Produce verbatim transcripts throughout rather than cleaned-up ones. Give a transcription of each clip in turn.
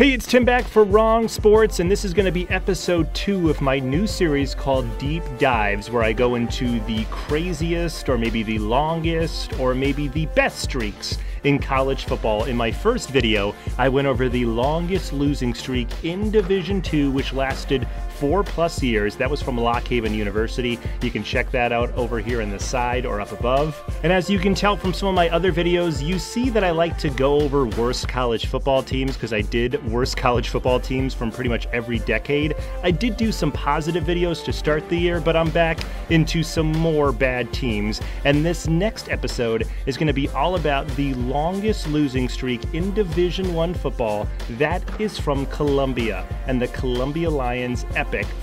Hey, it's Tim back for Wrong Sports, and this is going to be episode two of my new series called Deep Dives, where I go into the craziest or maybe the longest or maybe the best streaks in college football. In my first video, I went over the longest losing streak in Division two, which lasted four plus years. That was from Lock Haven University. You can check that out over here on the side or up above. And as you can tell from some of my other videos, you see that I like to go over worst college football teams because I did worst college football teams from pretty much every decade. I did do some positive videos to start the year, but I'm back into some more bad teams. And this next episode is going to be all about the longest losing streak in Division one football. That is from Columbia and the Columbia Lions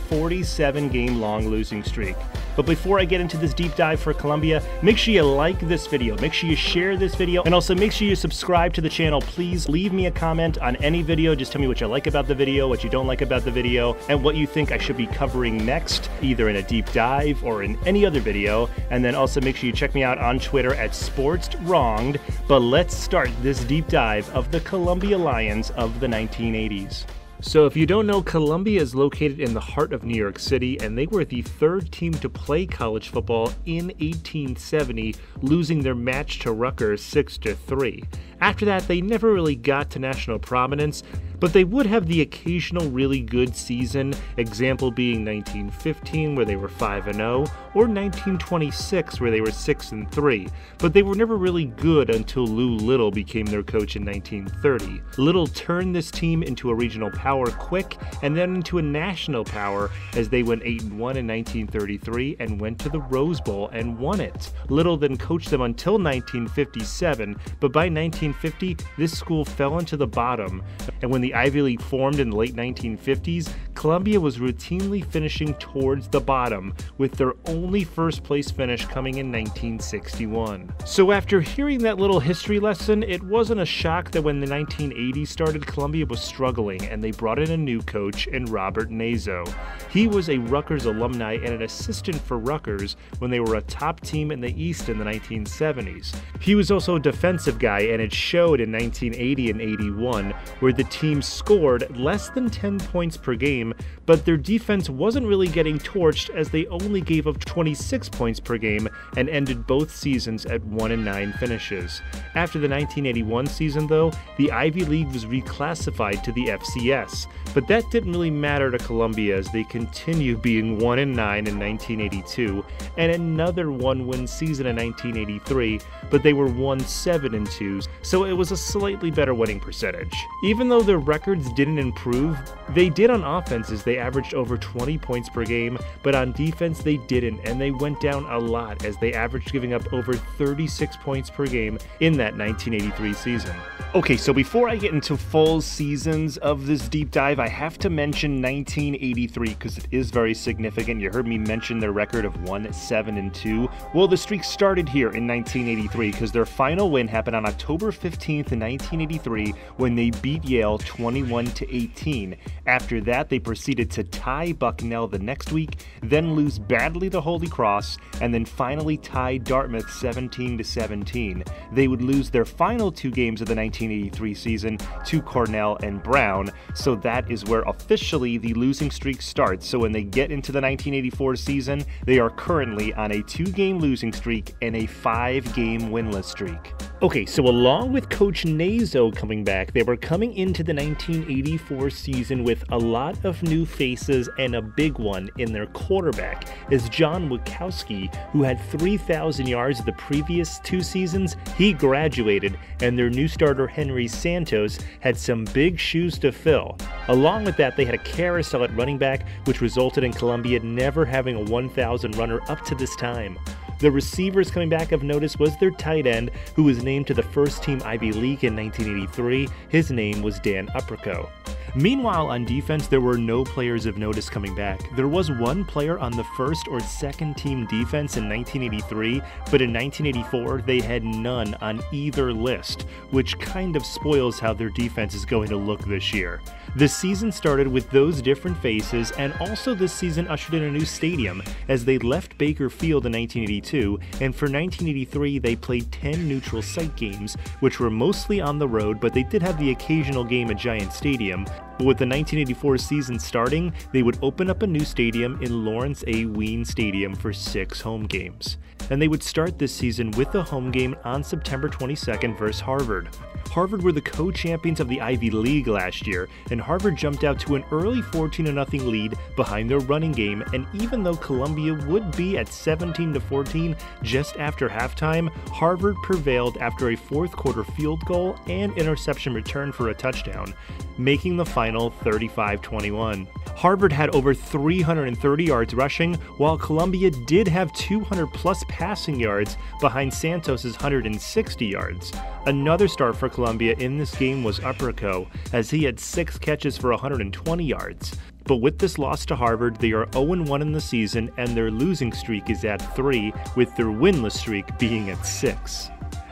forty-seven game long losing streak. But before I get into this deep dive for Columbia, make sure you like this video, make sure you share this video, and also make sure you subscribe to the channel. Please leave me a comment on any video. Just tell me what you like about the video, what you don't like about the video, and what you think I should be covering next, either in a deep dive or in any other video. And then also make sure you check me out on Twitter at SportsWronged. But let's start this deep dive of the Columbia Lions of the nineteen eighties. So if you don't know, Columbia is located in the heart of New York City, and they were the third team to play college football in eighteen seventy, losing their match to Rutgers six to three. After that, they never really got to national prominence, but they would have the occasional really good season, example being nineteen fifteen where they were five and oh, or nineteen twenty-six where they were six and three, but they were never really good until Lou Little became their coach in nineteen thirty. Little turned this team into a regional power quick, and then into a national power as they went eight and one in nineteen thirty-three and went to the Rose Bowl and won it. Little then coached them until nineteen fifty-seven, but by nineteen fifty, this school fell into the bottom, and when the Ivy League formed in the late nineteen fifties, Columbia was routinely finishing towards the bottom, with their only first place finish coming in nineteen sixty-one. So after hearing that little history lesson, it wasn't a shock that when the nineteen eighties started, Columbia was struggling, and they brought in a new coach in Robert Naso. He was a Rutgers alumni and an assistant for Rutgers when they were a top team in the East in the nineteen seventies. He was also a defensive guy, and it showed in nineteen eighty and eighty-one, where the team scored less than ten points per game, but their defense wasn't really getting torched as they only gave up twenty-six points per game and ended both seasons at one and nine finishes. After the nineteen eighty-one season though, the Ivy League was reclassified to the F C S, but that didn't really matter to Columbia as they continued being one and nine in nineteen eighty-two, and another one-win season in nineteen eighty-three, but they were one and seven and two, so it was a slightly better winning percentage. Even though Though their records didn't improve, they did on offense as they averaged over twenty points per game, but on defense they didn't, and they went down a lot as they averaged giving up over thirty-six points per game in that nineteen eighty-three season. Okay, so before I get into full seasons of this deep dive, I have to mention nineteen eighty-three because it is very significant. You heard me mention their record of one and seven and two. Well, the streak started here in nineteen eighty-three because their final win happened on October fifteenth in nineteen eighty-three when they beat Yale twenty-one to eighteen. After that, they proceeded to tie Bucknell the next week, then lose badly to Holy Cross, and then finally tie Dartmouth seventeen to seventeen. They would lose their final two games of the nineteen eighty-three season to Cornell and Brown, so that is where officially the losing streak starts. So when they get into the nineteen eighty-four season, they are currently on a two-game losing streak and a five-game winless streak. Okay, so along with Coach Naso coming back, they were coming into the nineteen eighty-four season with a lot of new faces and a big one in their quarterback is John Wachowski, who had three thousand yards the previous two seasons. He graduated, and their new starter Henry Santos had some big shoes to fill. Along with that, they had a carousel at running back, which resulted in Columbia never having a one thousand runner up to this time. The receivers coming back of notice was their tight end, who was named to the first team Ivy League in nineteen eighty-three. His name was Dan Upperco. Meanwhile, on defense, there were no players of notice coming back. There was one player on the first or second team defense in nineteen eighty-three, but in nineteen eighty-four, they had none on either list, which kind of spoils how their defense is going to look this year. The season started with those different faces, and also this season ushered in a new stadium, as they left Baker Field in nineteen eighty-two, and for nineteen eighty-three, they played ten neutral site games, which were mostly on the road, but they did have the occasional game at Giant Stadium. But with the nineteen eighty-four season starting, they would open up a new stadium in Lawrence A. Wien Stadium for six home games. And they would start this season with a home game on September twenty-second versus Harvard. Harvard were the co-champions of the Ivy League last year, and Harvard jumped out to an early fourteen to nothing lead behind their running game, and even though Columbia would be at seventeen to fourteen just after halftime, Harvard prevailed after a fourth quarter field goal and interception return for a touchdown, making the final thirty-five twenty-one. Harvard had over three hundred thirty yards rushing, while Columbia did have two hundred plus passing yards behind Santos's one hundred sixty yards. Another star for Columbia in this game was Upperco, as he had six catches for one hundred twenty yards. But with this loss to Harvard, they are oh and one in the season, and their losing streak is at three, with their winless streak being at six.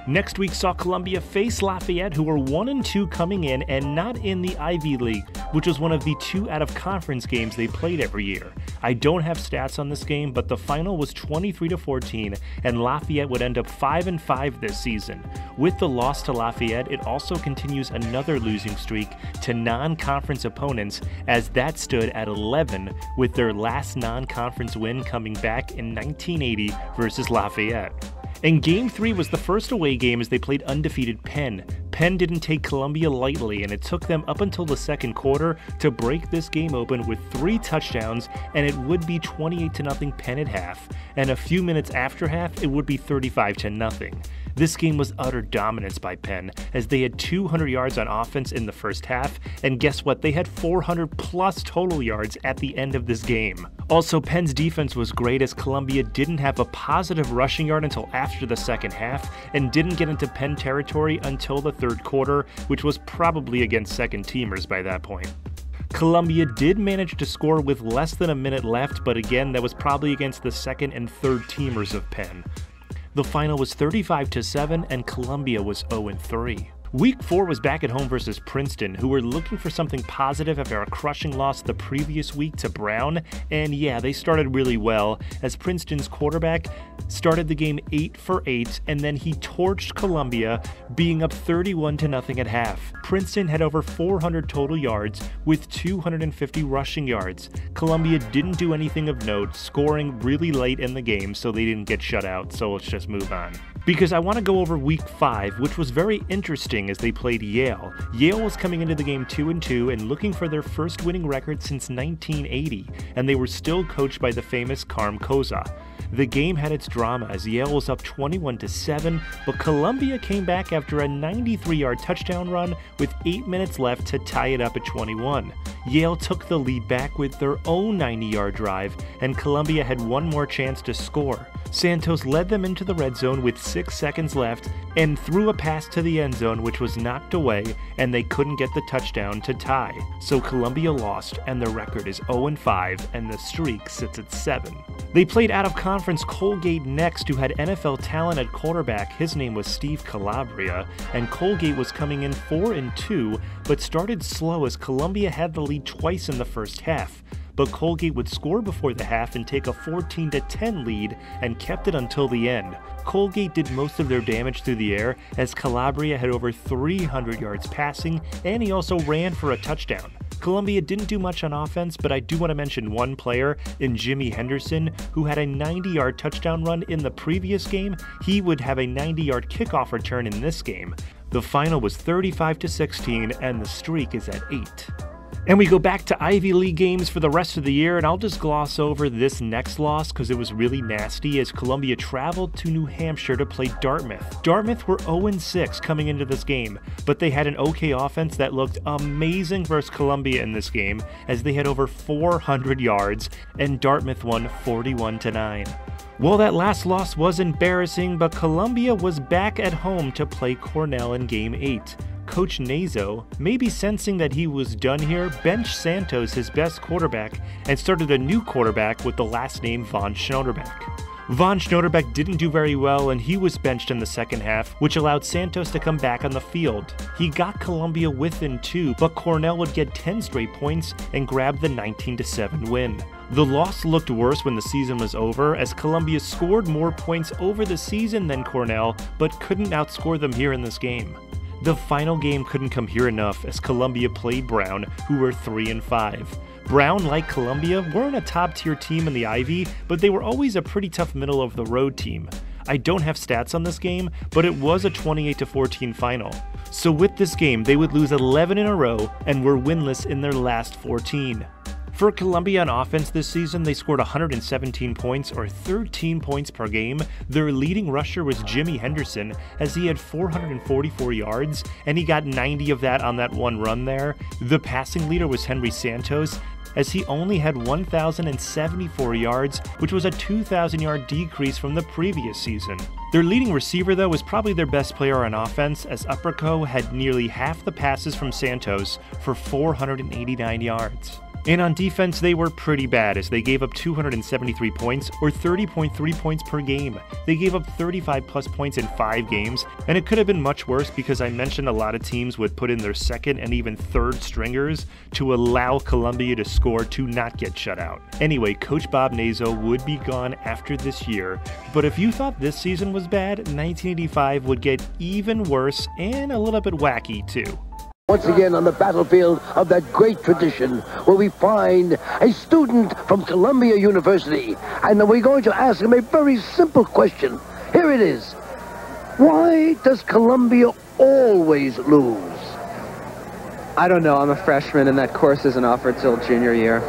Next week saw Columbia face Lafayette, who were one and two coming in and not in the Ivy League, which was one of the two out-of-conference games they played every year. I don't have stats on this game, but the final was twenty-three to fourteen, and Lafayette would end up five and five this season. With the loss to Lafayette, it also continues another losing streak to non-conference opponents, as that stood at eleven, with their last non-conference win coming back in nineteen eighty versus Lafayette. And Game three was the first away game as they played undefeated Penn. Penn didn't take Columbia lightly, and it took them up until the second quarter to break this game open with three touchdowns, and it would be twenty-eight to nothing Penn at half, and a few minutes after half, it would be thirty-five to nothing. This game was utter dominance by Penn, as they had two hundred yards on offense in the first half, and guess what, they had four hundred plus total yards at the end of this game. Also, Penn's defense was great, as Columbia didn't have a positive rushing yard until after the second half, and didn't get into Penn territory until the third quarter, which was probably against second-teamers by that point. Columbia did manage to score with less than a minute left, but again, that was probably against the second and third-teamers of Penn. The final was thirty-five to seven, and Columbia was oh and three. Week four was back at home versus Princeton, who were looking for something positive after a crushing loss the previous week to Brown, and yeah, they started really well, as Princeton's quarterback started the game eight for eight, and then he torched Columbia, being up thirty-one to nothing at half. Princeton had over four hundred total yards, with two hundred fifty rushing yards. Columbia didn't do anything of note, scoring really late in the game, so they didn't get shut out, so let's just move on. Because I want to go over week five, which was very interesting as they played Yale. Yale was coming into the game two and two and looking for their first winning record since nineteen eighty, and they were still coached by the famous Carm Cozza. The game had its drama as Yale was up twenty-one to seven, but Columbia came back after a ninety-three yard touchdown run with eight minutes left to tie it up at twenty-one. Yale took the lead back with their own ninety yard drive, and Columbia had one more chance to score. Santos led them into the red zone with six seconds left and threw a pass to the end zone, which was knocked away, and they couldn't get the touchdown to tie. So Columbia lost, and the record is oh and five, and the streak sits at seven. They played out of conference Colgate next, who had N F L talent at quarterback. His name was Steve Calabria, and Colgate was coming in four and two, but started slow as Columbia had the lead twice in the first half. But Colgate would score before the half and take a fourteen to ten lead, and kept it until the end. Colgate did most of their damage through the air, as Calabria had over three hundred yards passing, and he also ran for a touchdown. Columbia didn't do much on offense, but I do want to mention one player in Jimmy Henderson, who had a ninety yard touchdown run in the previous game. He would have a ninety yard kickoff return in this game. The final was thirty-five to sixteen, and the streak is at eight. And we go back to Ivy League games for the rest of the year, and I'll just gloss over this next loss because it was really nasty, as Columbia traveled to New Hampshire to play Dartmouth. Dartmouth were oh and six coming into this game, but they had an okay offense that looked amazing versus Columbia in this game, as they had over four hundred yards, and Dartmouth won forty-one to nine. Well, that last loss was embarrassing, but Columbia was back at home to play Cornell in Game eight. Coach Naso, maybe sensing that he was done here, benched Santos, his best quarterback, and started a new quarterback with the last name Von Schnoderbeck. Von Schnoderbeck didn't do very well, and he was benched in the second half, which allowed Santos to come back on the field. He got Columbia within two, but Cornell would get ten straight points and grab the nineteen to seven win. The loss looked worse when the season was over, as Columbia scored more points over the season than Cornell, but couldn't outscore them here in this game. The final game couldn't come here enough, as Columbia played Brown, who were three and five. Brown, like Columbia, weren't a top-tier team in the Ivy, but they were always a pretty tough middle-of-the-road team. I don't have stats on this game, but it was a twenty-eight to fourteen final. So with this game, they would lose eleven in a row and were winless in their last fourteen. For Columbia on offense this season, they scored one hundred seventeen points, or thirteen points per game. Their leading rusher was Jimmy Henderson, as he had four hundred forty-four yards, and he got ninety of that on that one run there. The passing leader was Henry Santos, as he only had one thousand seventy-four yards, which was a two thousand yard decrease from the previous season. Their leading receiver, though, was probably their best player on offense, as Upperco had nearly half the passes from Santos for four hundred eighty-nine yards. And on defense, they were pretty bad, as they gave up two hundred seventy-three points, or thirty point three points per game. They gave up thirty-five plus points in five games, and it could have been much worse, because I mentioned a lot of teams would put in their second and even third stringers to allow Columbia to score to not get shut out. Anyway, Coach Bob Naso would be gone after this year, but if you thought this season was bad, nineteen eighty-five would get even worse and a little bit wacky too. Once again on the battlefield of that great tradition, where we find a student from Columbia University, and we're going to ask him a very simple question. Here it is. Why does Columbia always lose? I don't know. I'm a freshman, and that course isn't offered till junior year.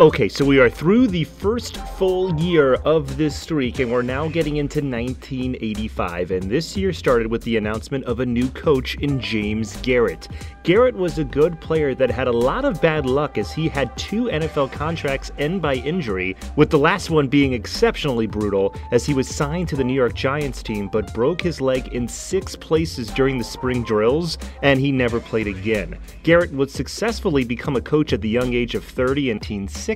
Okay, so we are through the first full year of this streak, and we're now getting into nineteen eighty-five, and this year started with the announcement of a new coach in James Garrett. Garrett was a good player that had a lot of bad luck, as he had two N F L contracts end by injury, with the last one being exceptionally brutal, as he was signed to the New York Giants team but broke his leg in six places during the spring drills, and he never played again. Garrett would successfully become a coach at the young age of thirty in nineteen sixty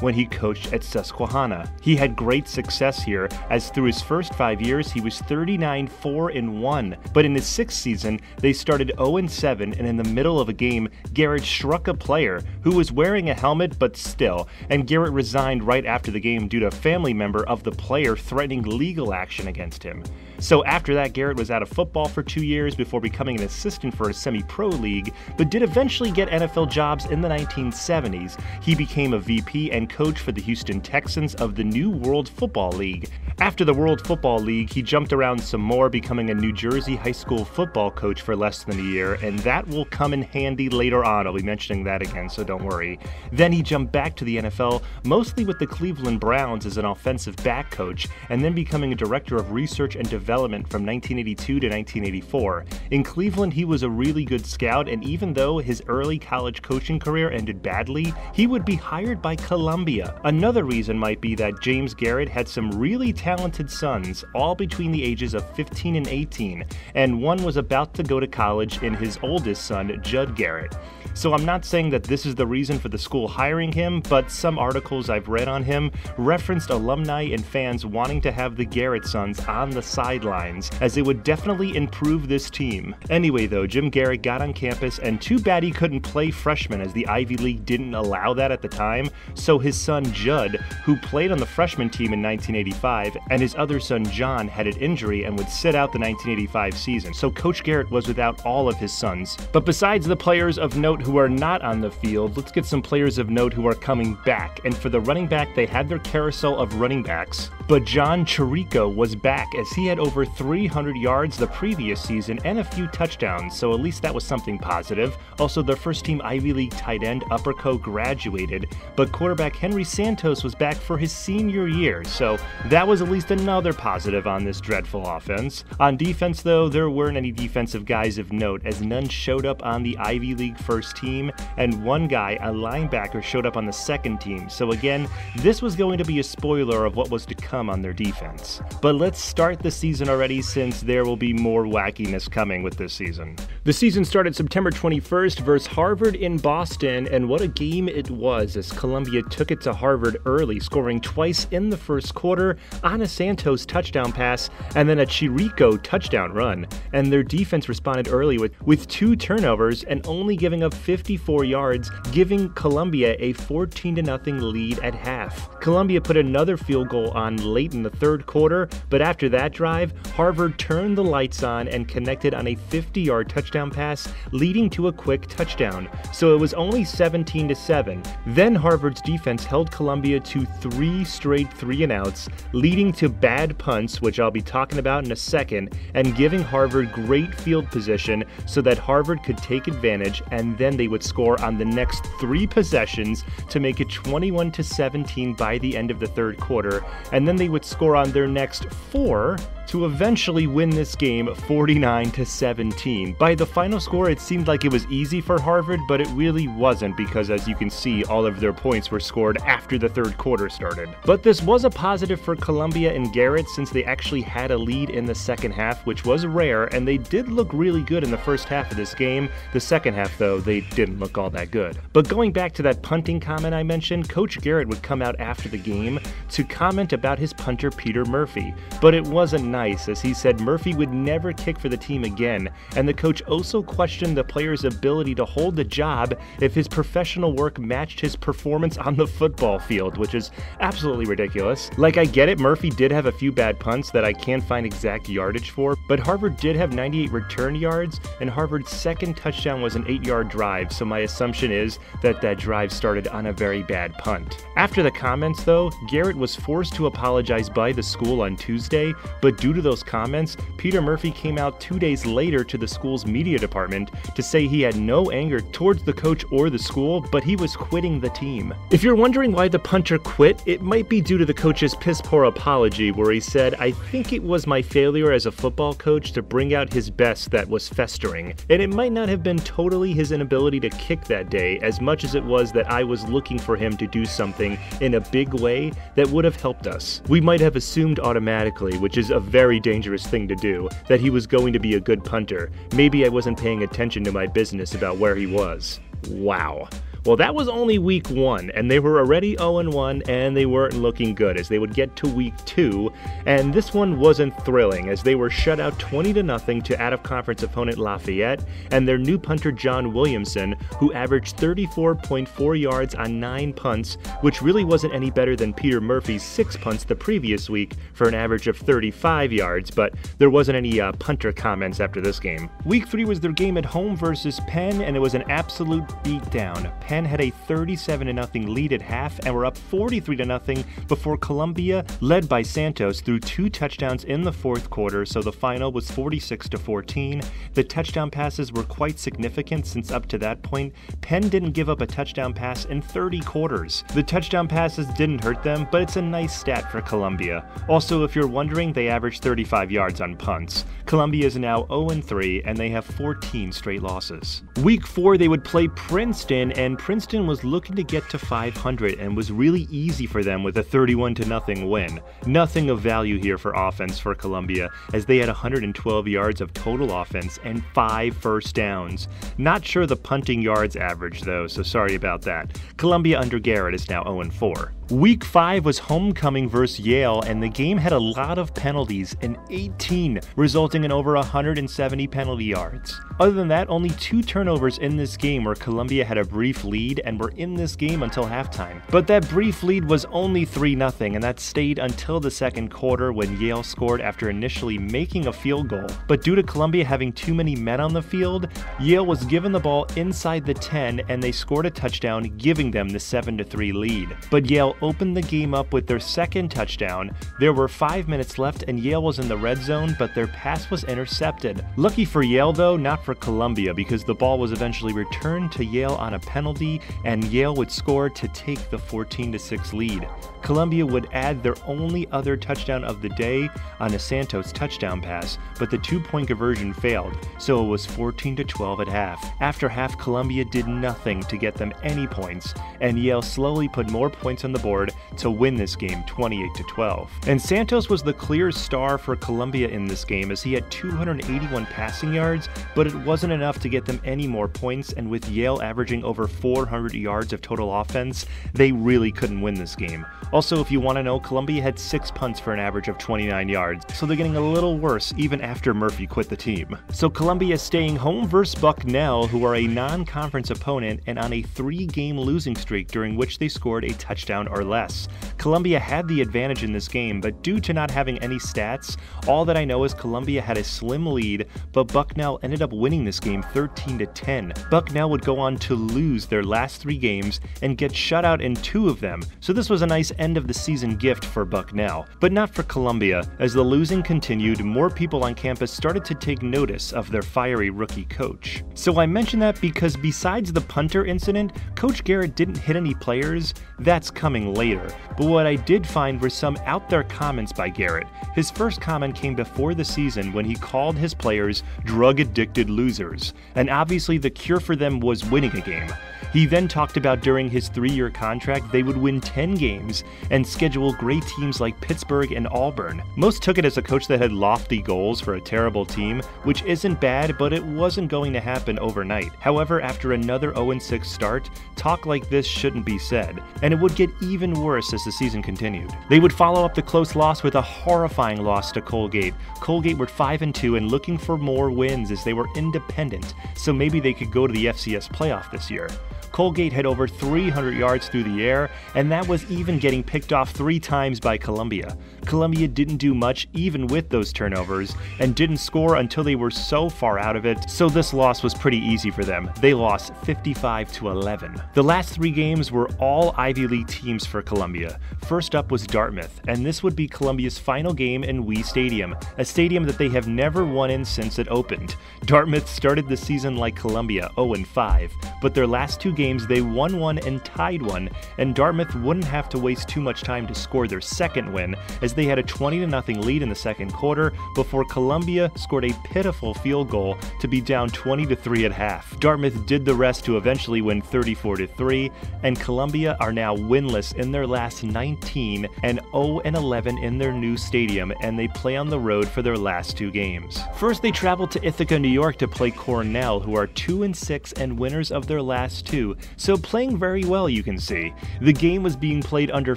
when he coached at Susquehanna. He had great success here, as through his first five years he was thirty-nine, four, and one, but in his sixth season they started oh and seven, and in the middle of a game Garrett struck a player who was wearing a helmet but still, and Garrett resigned right after the game due to a family member of the player threatening legal action against him. So after that, Garrett was out of football for two years before becoming an assistant for a semi-pro league, but did eventually get N F L jobs in the nineteen seventies. He became a V P and coach for the Houston Texans of the New World Football League. After the World Football League, he jumped around some more, becoming a New Jersey high school football coach for less than a year, and that will come in handy later on. I'll be mentioning that again, so don't worry. Then he jumped back to the N F L, mostly with the Cleveland Browns as an offensive back coach, and then becoming a director of research and development Development from nineteen eighty-two to nineteen eighty-four. In Cleveland, he was a really good scout, and even though his early college coaching career ended badly, he would be hired by Columbia. Another reason might be that James Garrett had some really talented sons, all between the ages of fifteen and eighteen, and one was about to go to college in his oldest son, Judd Garrett. So I'm not saying that this is the reason for the school hiring him, but some articles I've read on him referenced alumni and fans wanting to have the Garrett sons on the sidelines, as it would definitely improve this team. Anyway though, Jim Garrett got on campus, and too bad he couldn't play freshman, as the Ivy League didn't allow that at the time, so his son Judd, who played on the freshman team in nineteen eighty-five, and his other son John had an injury and would sit out the nineteen eighty-five season, so Coach Garrett was without all of his sons. But besides the players of note who are not on the field, let's get some players of note who are coming back. And for the running back, they had their carousel of running backs, but John Chirico was back, as he had over three hundred yards the previous season and a few touchdowns, so at least that was something positive. Also, their first team Ivy League tight end Upperco graduated, but quarterback Henry Santos was back for his senior year, so that was at least another positive on this dreadful offense. On defense though, there weren't any defensive guys of note, as none showed up on the Ivy League first team, and one guy, a linebacker, showed up on the second team. So again, this was going to be a spoiler of what was to come on their defense. But let's start the season season already, since there will be more wackiness coming with this season. The season started September twenty-first versus Harvard in Boston, and what a game it was as Columbia took it to Harvard early, scoring twice in the first quarter on a Santos touchdown pass and then a Chirico touchdown run. And their defense responded early with, with two turnovers and only giving up fifty-four yards, giving Columbia a fourteen to nothing lead at half. Columbia put another field goal on late in the third quarter, but after that drive, Harvard turned the lights on and connected on a fifty-yard touchdown pass, leading to a quick touchdown. So it was only seventeen to seven. Then Harvard's defense held Columbia to three straight three and outs, leading to bad punts, which I'll be talking about in a second, and giving Harvard great field position so that Harvard could take advantage, and then they would score on the next three possessions to make it twenty-one to seventeen by the end of the third quarter, and then they would score on their next four to eventually win this game forty-nine to seventeen. By the final score, it seemed like it was easy for Harvard, but it really wasn't, because as you can see, all of their points were scored after the third quarter started. But this was a positive for Columbia and Garrett, since they actually had a lead in the second half, which was rare, and they did look really good in the first half of this game. The second half, though, they didn't look all that good. But going back to that punting comment I mentioned, Coach Garrett would come out after the game to comment about his punter Peter Murphy, but it wasn't nice. Nice, as he said Murphy would never kick for the team again, and the coach also questioned the player's ability to hold the job if his professional work matched his performance on the football field, which is absolutely ridiculous. Like, I get it, Murphy did have a few bad punts that I can't find exact yardage for, but Harvard did have ninety-eight return yards, and Harvard's second touchdown was an eight-yard drive, so my assumption is that that drive started on a very bad punt. After the comments, though, Garrett was forced to apologize by the school on Tuesday, but due Due to those comments, Peter Murphy came out two days later to the school's media department to say he had no anger towards the coach or the school, but he was quitting the team. If you're wondering why the punter quit, it might be due to the coach's piss-poor apology, where he said, "I think it was my failure as a football coach to bring out his best that was festering, and it might not have been totally his inability to kick that day as much as it was that I was looking for him to do something in a big way that would have helped us. We might have assumed automatically, which is a very very dangerous thing to do, that he was going to be a good punter. Maybe I wasn't paying attention to my business about where he was." Wow. Well, that was only week one, and they were already oh and one, and they weren't looking good as they would get to week two, and this one wasn't thrilling as they were shut out twenty to nothing to out-of-conference opponent Lafayette, and their new punter John Williamson, who averaged thirty-four point four yards on nine punts, which really wasn't any better than Peter Murphy's six punts the previous week for an average of thirty-five yards, but there wasn't any uh, punter comments after this game. Week three was their game at home versus Penn, and it was an absolute beatdown. Penn had a thirty-seven to nothing lead at half and were up forty-three to nothing before Columbia, led by Santos, threw two touchdowns in the fourth quarter, so the final was forty-six to fourteen. The touchdown passes were quite significant, since up to that point, Penn didn't give up a touchdown pass in thirty quarters. The touchdown passes didn't hurt them, but it's a nice stat for Columbia. Also, if you're wondering, they averaged thirty-five yards on punts. Columbia is now oh and three, and they have fourteen straight losses. Week four, they would play Princeton, and Princeton was looking to get to five hundred, and was really easy for them with a thirty-one to nothing win. Nothing of value here for offense for Columbia, as they had one hundred twelve yards of total offense and five first downs. Not sure the punting yards average though, so sorry about that. Columbia under Garrett is now oh and four. Week five was homecoming versus Yale, and the game had a lot of penalties, in eighteen, resulting in over one hundred seventy penalty yards. Other than that, only two turnovers in this game, where Columbia had a brief lead and were in this game until halftime. But that brief lead was only three nothing, and that stayed until the second quarter when Yale scored after initially making a field goal. But due to Columbia having too many men on the field, Yale was given the ball inside the ten, and they scored a touchdown, giving them the seven to three lead. But Yale opened the game up with their second touchdown. There were five minutes left and Yale was in the red zone, but their pass was intercepted. Lucky for Yale though, not for Columbia, because the ball was eventually returned to Yale on a penalty, and Yale would score to take the fourteen to six lead. Columbia would add their only other touchdown of the day on a Santos touchdown pass, but the two-point conversion failed, so it was fourteen to twelve at half. After half, Columbia did nothing to get them any points, and Yale slowly put more points on the board Concord to win this game twenty-eight to twelve. And Santos was the clear star for Columbia in this game, as he had two hundred eighty-one passing yards, but it wasn't enough to get them any more points, and with Yale averaging over four hundred yards of total offense, they really couldn't win this game. Also, if you want to know, Columbia had six punts for an average of twenty-nine yards, so they're getting a little worse even after Murphy quit the team. So Columbia staying home versus Bucknell, who are a non-conference opponent and on a three-game losing streak during which they scored a touchdown or less. Columbia had the advantage in this game, but due to not having any stats, all that I know is Columbia had a slim lead, but Bucknell ended up winning this game thirteen to ten. Bucknell would go on to lose their last three games and get shut out in two of them, so this was a nice end of the season gift for Bucknell, but not for Columbia. As the losing continued, more people on campus started to take notice of their fiery rookie coach. So I mention that because besides the punter incident, Coach Garrett didn't hit any players. That's coming later. But what I did find were some out there comments by Garrett. His first comment came before the season when he called his players drug-addicted losers, and obviously the cure for them was winning a game. He then talked about during his three-year contract they would win ten games and schedule great teams like Pittsburgh and Auburn. Most took it as a coach that had lofty goals for a terrible team, which isn't bad, but it wasn't going to happen overnight. However, after another oh and six start, talk like this shouldn't be said, and it would get even worse as the season continued. They would follow up the close loss with a horrifying loss to Colgate. Colgate were five and two and looking for more wins as they were independent, so maybe they could go to the F C S playoff this year. Colgate had over three hundred yards through the air, and that was even getting picked off three times by Columbia. Columbia didn't do much even with those turnovers, and didn't score until they were so far out of it, so this loss was pretty easy for them. They lost fifty-five to eleven. The last three games were all Ivy League teams for Columbia. First up was Dartmouth, and this would be Columbia's final game in Wien Stadium, a stadium that they have never won in since it opened. Dartmouth started the season like Columbia, oh and five, but their last two games they won one and tied one, and Dartmouth wouldn't have to waste too much time to score their second win, as they had a twenty to nothing lead in the second quarter before Columbia scored a pitiful field goal to be down twenty to three at half. Dartmouth did the rest to eventually win thirty-four to three, and Columbia are now winless in their last nineteen and oh and eleven in their new stadium, and they play on the road for their last two games. First, they travel to Ithaca, New York to play Cornell, who are two and six and winners of their last two, so playing very well, you can see. The game was being played under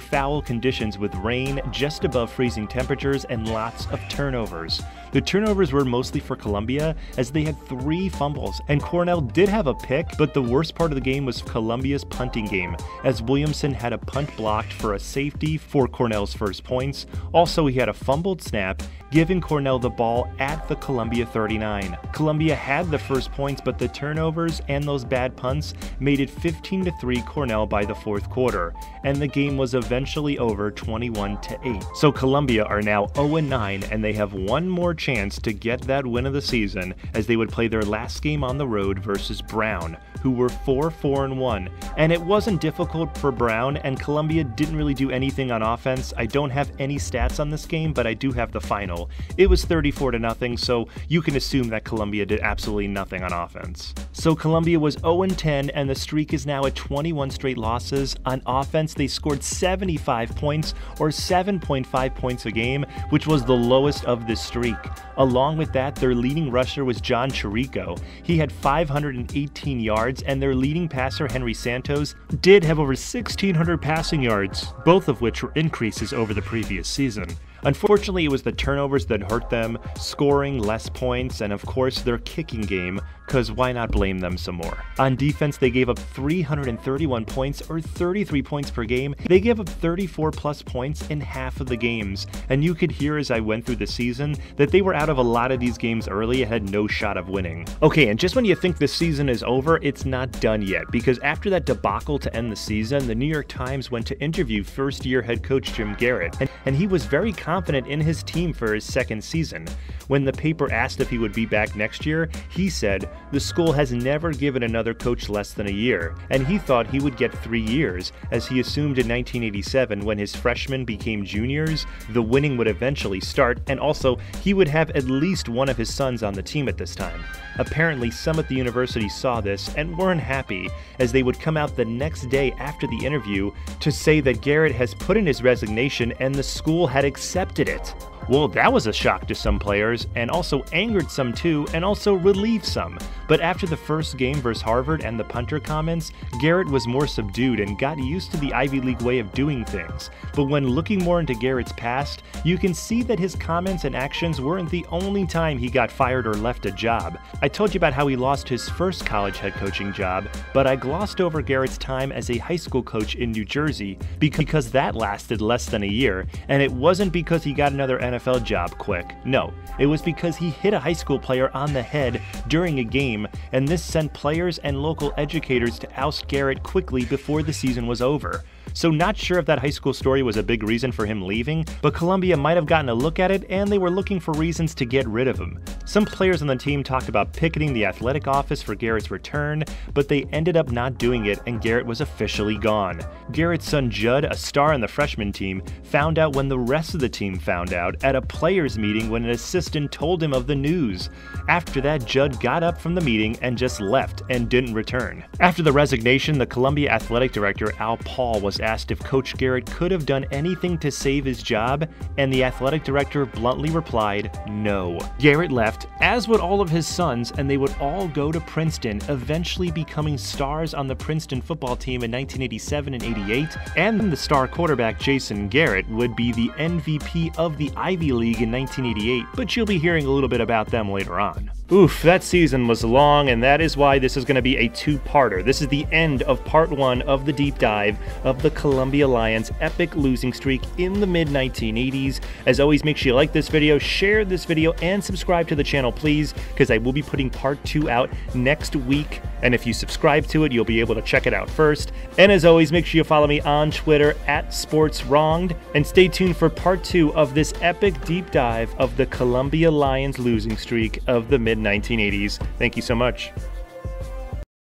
foul conditions with rain just above freezing temperatures and lots of turnovers. The turnovers were mostly for Columbia, as they had three fumbles, and Cornell did have a pick, but the worst part of the game was Columbia's punting game, as Williamson had a punt blocked for a safety for Cornell's first points. Also, he had a fumbled snap, giving Cornell the ball at the Columbia thirty-nine. Columbia had the first points, but the turnovers and those bad punts made it fifteen to three Cornell by the fourth quarter, and the game was eventually over twenty-one to eight. So Columbia are now oh and nine, and they have one more chance to get that win of the season, as they would play their last game on the road versus Brown, who were four four and one, and it wasn't difficult for Brown, and Columbia didn't really do anything on offense. I don't have any stats on this game, but I do have the final. It was thirty-four to nothing, so you can assume that Columbia did absolutely nothing on offense. So Columbia was oh and ten, and the streak is now at twenty-one straight losses. On offense, they scored seventy-five points, or seven point five points a game, which was the lowest of this streak. Along with that, their leading rusher was John Chirico. He had five hundred eighteen yards, and their leading passer, Henry Santos, did have over sixteen hundred passing yards, both of which were increases over the previous season. Unfortunately, it was the turnovers that hurt them, scoring less points, and of course their kicking game, cause why not blame them some more? On defense, they gave up three hundred thirty-one points, or thirty-three points per game. They gave up thirty-four plus points in half of the games, and you could hear as I went through the season that they were out of a lot of these games early and had no shot of winning. Okay, and just when you think the season is over, it's not done yet, because after that debacle to end the season, the New York Times went to interview first-year head coach Jim Garrett, and, and he was very confident confident in his team for his second season. When the paper asked if he would be back next year, he said, The school has never given another coach less than a year, and he thought he would get three years, as he assumed in nineteen eighty-seven when his freshmen became juniors, the winning would eventually start, and also he would have at least one of his sons on the team at this time. Apparently, some at the university saw this and weren't happy, as they would come out the next day after the interview to say that Garrett has put in his resignation and the school had accepted it. Well, that was a shock to some players, and also angered some too, and also relieved some. But after the first game versus Harvard and the punter comments, Garrett was more subdued and got used to the Ivy League way of doing things. But when looking more into Garrett's past, you can see that his comments and actions weren't the only time he got fired or left a job. I told you about how he lost his first college head coaching job, but I glossed over Garrett's time as a high school coach in New Jersey because that lasted less than a year, and it wasn't because he got another N F L job quick. No, it was because he hit a high school player on the head during a game, and this sent players and local educators to oust Garrett quickly before the season was over. So not sure if that high school story was a big reason for him leaving, but Columbia might have gotten a look at it and they were looking for reasons to get rid of him. Some players on the team talked about picketing the athletic office for Garrett's return, but they ended up not doing it and Garrett was officially gone. Garrett's son Judd, a star on the freshman team, found out when the rest of the team found out at a players' meeting when an assistant told him of the news. After that, Judd got up from the meeting and just left and didn't return. After the resignation, the Columbia athletic director Al Paul was asked if Coach Garrett could have done anything to save his job, and the athletic director bluntly replied, no. Garrett left, as would all of his sons, and they would all go to Princeton, eventually becoming stars on the Princeton football team in nineteen eighty-seven and eighty-eight, and the star quarterback Jason Garrett would be the M V P of the Ivy League in nineteen eighty-eight, but you'll be hearing a little bit about them later on. Oof, that season was long, and that is why this is going to be a two-parter. This is the end of part one of the deep dive of the Columbia Lions' epic losing streak in the mid nineteen eighties. As always, make sure you like this video, share this video, and subscribe to the channel, please, because I will be putting part two out next week. And if you subscribe to it, you'll be able to check it out first. And as always, make sure you follow me on Twitter at SportsWronged, and stay tuned for part two of this epic deep dive of the Columbia Lions' losing streak of the mid nineteen eighties. Thank you so much.